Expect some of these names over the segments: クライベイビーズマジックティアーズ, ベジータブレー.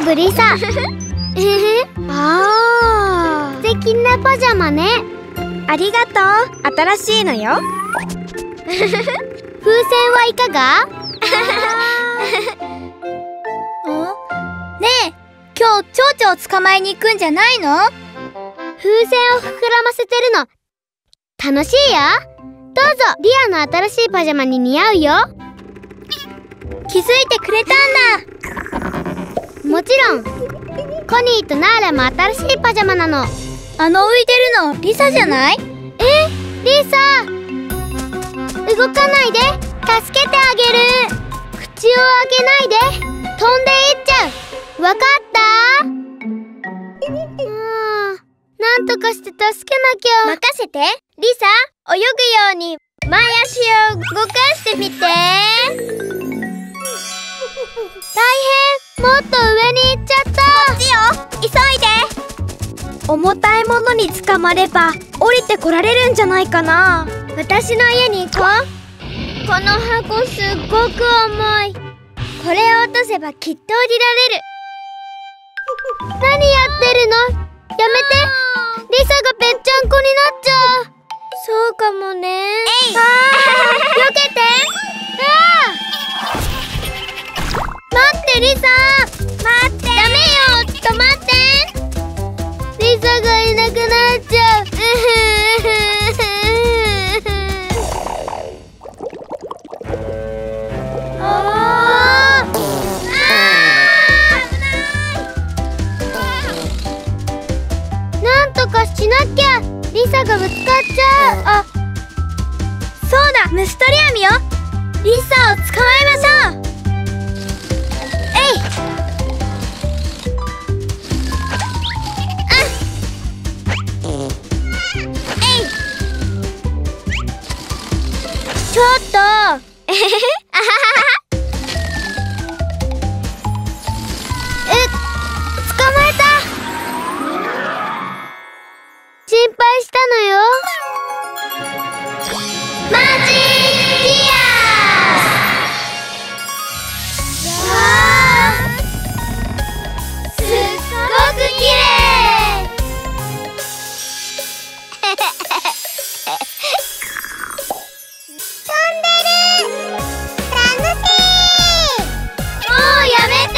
とブリサ。ああ、素敵なパジャマね。ありがとう、新しいのよ。風船はいかが？ねえ、今日蝶々を捕まえに行くんじゃないの？風船を膨らませてるの楽しいよ。どうぞ、リアの新しいパジャマに似合うよ。気づいてくれたんだ。もちろんコニーとナーラも新しいパジャマなの。あの浮いてるのリサじゃない？リサ、動かないで。助けてあげる。口を開けないで。飛んでいっちゃう。わかった？なんとかして助けなきゃ。任せて。リサ、泳ぐように前足を動かしてみて。大変、もっと上に行っちゃった。こっちよ、急いで。重たいものにつかまれば降りてこられるんじゃないかな。私の家に行こう。この箱すっごく重い。これを落とせばきっと降りられる。何やってるの？やめて。リサがぺっちゃんこになっちゃう。そうかもね。えい、あー、避けて。うわー、待ってリサ。待って。ダメよ、止まって。リサがいなくなっちゃう。しなきゃ。リサがぶつかっちゃう。あ、そうだ、虫取り網よ。リサを捕まえましょう。えい。あっ、えい。ちょっと、えへへ、あははは。心配したのよ。マジックギア。わー、すっごく綺麗。飛んでる。楽しい。もうやめて。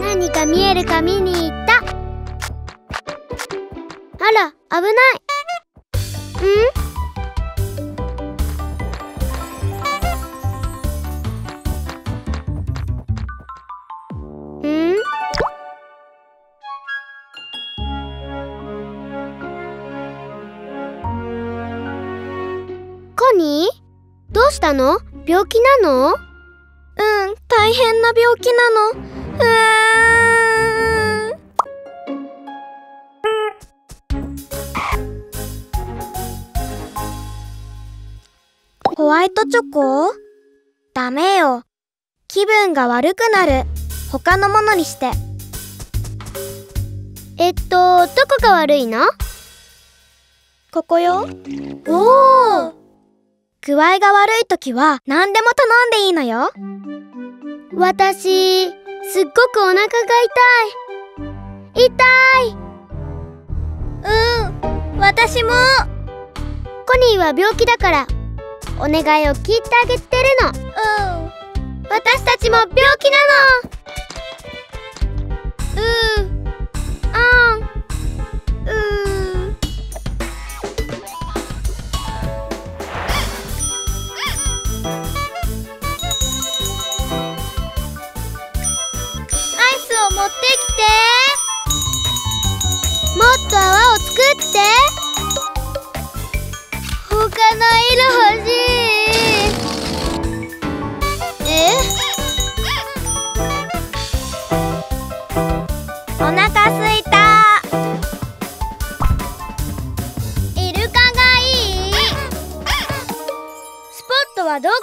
何か見えるか見に行った。あら、危ない。コニー、どうしたの？病気なの？うん、大変な病気なの。ホワイトチョコ？ダメよ。気分が悪くなる。他のものにして。どこが悪いの？ここよ。おお。具合が悪いときは何でも頼んでいいのよ。私、すっごくお腹が痛い。痛い。うん、私も。コニーは病気だから、お願いを聞いてあげてるの。うん。私たちも病気なの。持ってきて。もっと泡を作って。他の色欲しい。お腹すいた。イルカがいい。スポットはどこ？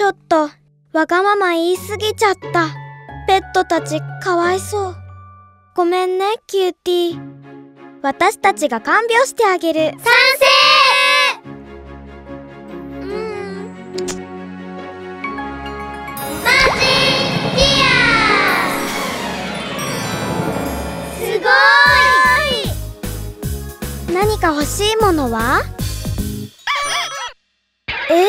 ちょっとわがまま言いすぎちゃった。ペットたちかわいそう。ごめんねキューティー。私たちが看病してあげる。賛成。マジティア。すごい。何か欲しいものは？え？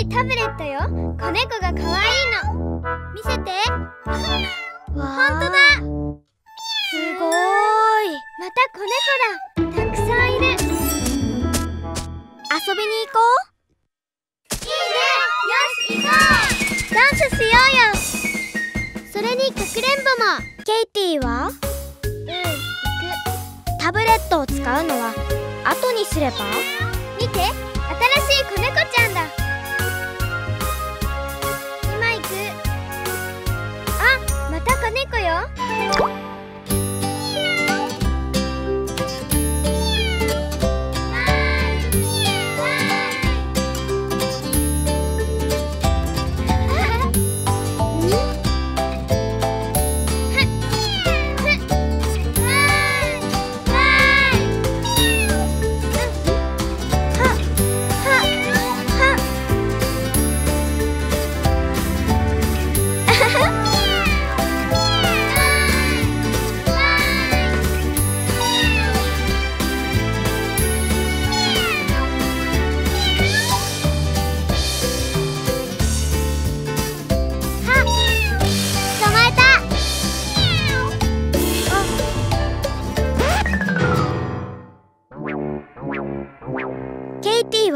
新しいタブレットよ。子猫が可愛いの。見せて。本当だ。すごい。また子猫だ。たくさんいる。遊びに行こう。いいね。よし行こう。ダンスしようよ。それにかくれんぼも。ケイティは？行く。タブレットを使うのは後にすれば？見て、新しい子猫ちゃんだ。子猫よ。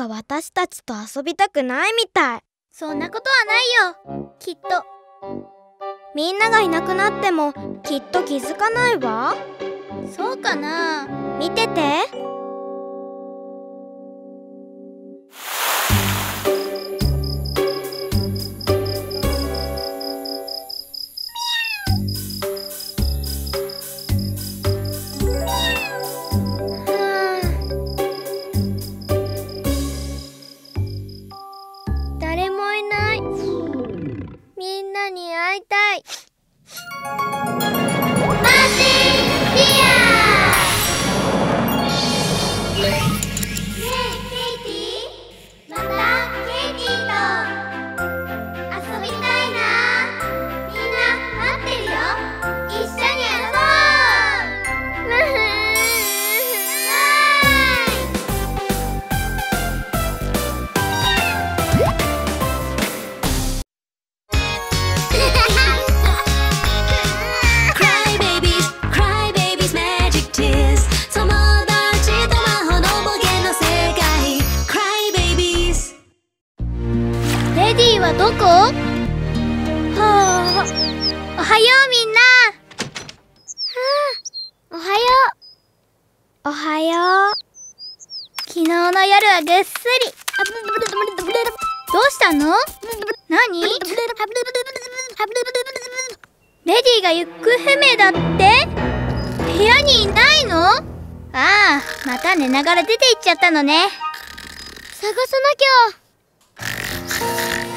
私たちと遊びたくないみたい。そんなことはないよ、きっと。みんながいなくなってもきっと気づかないわ。そうかな。見てて。どこ？はあ、おはようみんな。はあ、おはよう。おはよう。昨日の夜はぐっすり。どうしたの？何？レディが行方不明だって？部屋にいないの？ああ、また寝ながら出て行っちゃったのね。探さなきゃ。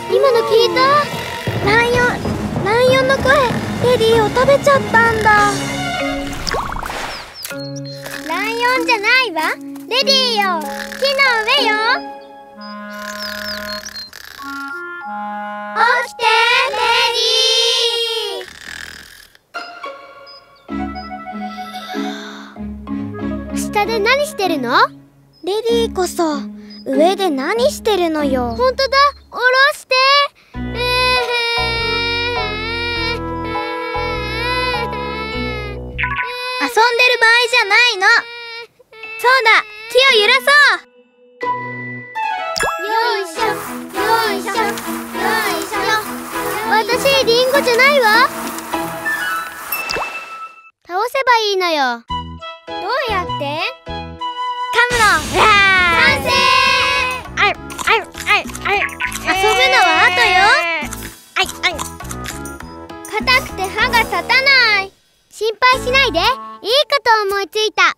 今の聞いた？ライオンの声。レディを食べちゃったんだ。ライオンじゃないわ。レディよ、木の上よ。起きてレディ。下で何してるの？レディこそ上で何してるのよ。ほんとだ、おろして。遊んでる場合じゃないの。そうだ、木を揺らそう。よいしょよいしょよいしょ。私リンゴじゃないわ。倒せばいいのよ。どうやって？カムロン。完成。遊ぶのは後よ。硬くて歯が立たない。心配しないで。いいこと思いついた。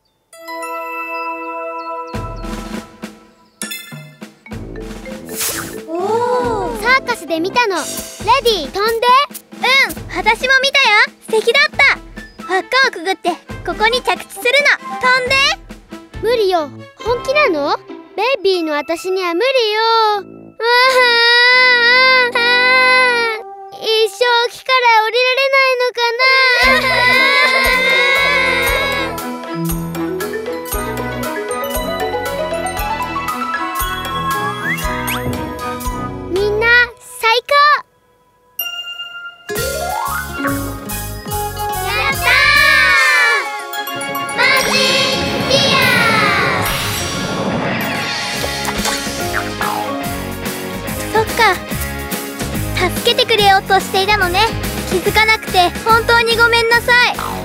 サーカスで見たの。レディー飛んで。うん、私も見たよ。素敵だった。輪っかをくぐってここに着地するの。飛んで。無理よ。本気なの？ベイビーの私には無理よ。うわあ、一生木から降りられないのかな。助けてくれようとしていたのね。気づかなくて本当にごめんなさい。